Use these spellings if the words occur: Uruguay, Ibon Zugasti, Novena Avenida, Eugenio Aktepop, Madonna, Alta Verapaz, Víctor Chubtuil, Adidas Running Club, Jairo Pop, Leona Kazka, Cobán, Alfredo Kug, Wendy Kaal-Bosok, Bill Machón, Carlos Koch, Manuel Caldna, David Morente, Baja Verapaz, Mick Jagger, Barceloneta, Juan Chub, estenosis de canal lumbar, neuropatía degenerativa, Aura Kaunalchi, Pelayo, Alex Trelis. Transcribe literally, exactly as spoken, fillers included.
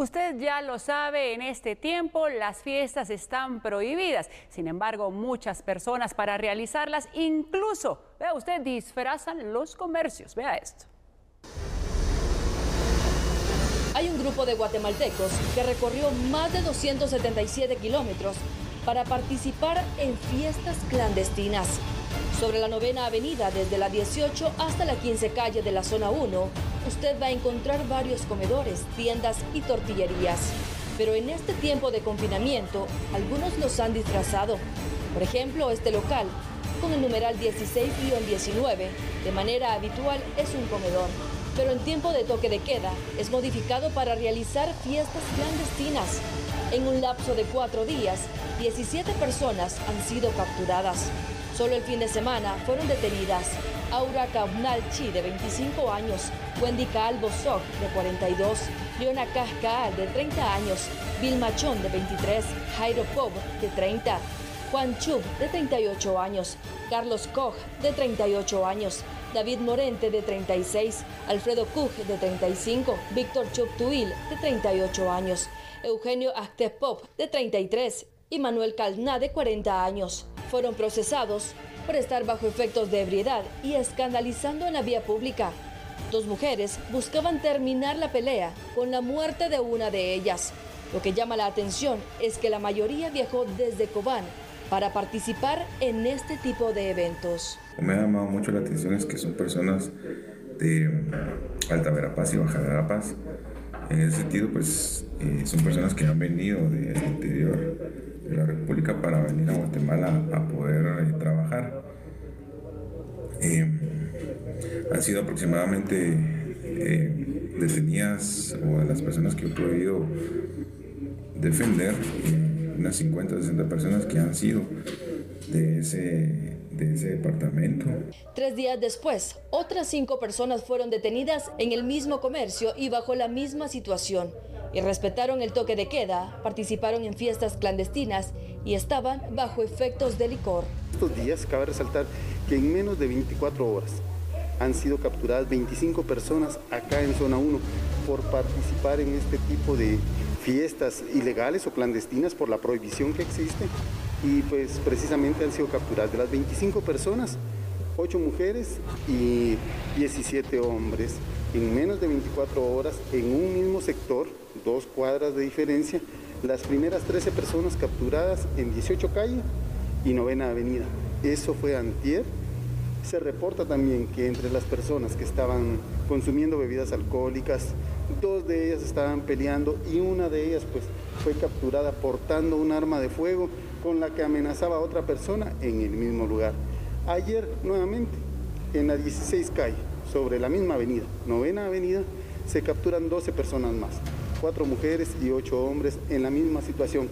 Usted ya lo sabe, en este tiempo las fiestas están prohibidas. Sin embargo, muchas personas para realizarlas incluso, vea usted, disfrazan los comercios. Vea esto. Hay un grupo de guatemaltecos que recorrió más de doscientos setenta y siete kilómetros para participar en fiestas clandestinas. Sobre la Novena Avenida, desde la dieciocho hasta la quince calle de la Zona uno, usted va a encontrar varios comedores, tiendas y tortillerías. Pero en este tiempo de confinamiento, algunos los han disfrazado. Por ejemplo, este local, con el numeral dieciséis guión diecinueve, de manera habitual es un comedor. Pero en tiempo de toque de queda, es modificado para realizar fiestas clandestinas. En un lapso de cuatro días, diecisiete personas han sido capturadas. Solo el fin de semana fueron detenidas Aura Kaunalchi, de veinticinco años, Wendy Kaal-Bosok, de cuarenta y dos, Leona Kazka, de treinta años, Bill Machón, de veintitrés, Jairo Pop, de treinta, Juan Chub, de treinta y ocho años, Carlos Koch, de treinta y ocho años, David Morente, de treinta y seis, Alfredo Kug, de treinta y cinco, Víctor Chubtuil, de treinta y ocho años, Eugenio Aktepop, de treinta y tres, y Manuel Caldna, de cuarenta años. Fueron procesados por estar bajo efectos de ebriedad y escandalizando en la vía pública. Dos mujeres buscaban terminar la pelea con la muerte de una de ellas. Lo que llama la atención es que la mayoría viajó desde Cobán para participar en este tipo de eventos. Me ha llamado mucho la atención es que son personas de Alta Verapaz y Baja Verapaz. En ese sentido, pues, eh, son personas que han venido del interior de la República para venir a Guatemala a poder eh, trabajar. Eh, han sido aproximadamente eh, detenidas, o de las personas que he podido defender, eh, unas cincuenta o sesenta personas que han sido de ese, de ese departamento. Tres días después, otras cinco personas fueron detenidas en el mismo comercio y bajo la misma situación. Y respetaron el toque de queda, participaron en fiestas clandestinas y estaban bajo efectos de licor. Estos días cabe resaltar que en menos de veinticuatro horas han sido capturadas veinticinco personas acá en Zona uno por participar en este tipo de fiestas ilegales o clandestinas por la prohibición que existe, y pues precisamente han sido capturadas de las veinticinco personas, ocho mujeres y diecisiete hombres. En menos de veinticuatro horas, en un mismo sector, dos cuadras de diferencia, las primeras trece personas capturadas en dieciocho calle y Novena Avenida. Eso fue antier. Se reporta también que entre las personas que estaban consumiendo bebidas alcohólicas, dos de ellas estaban peleando y una de ellas pues, fue capturada portando un arma de fuego con la que amenazaba a otra persona en el mismo lugar. Ayer, nuevamente, en la dieciséis calle, sobre la misma avenida, Novena Avenida, se capturan doce personas más, cuatro mujeres y ocho hombres en la misma situación.